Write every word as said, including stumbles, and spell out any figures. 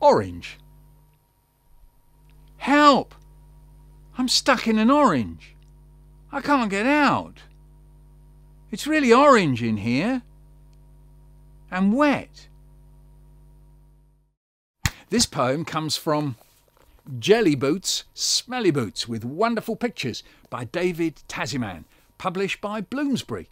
Orange. Help! I'm stuck in an orange. I can't get out. It's really orange in here. And wet. This poem comes from Jelly Boots, Smelly Boots with Wonderful Pictures by David Tassiman, published by Bloomsbury.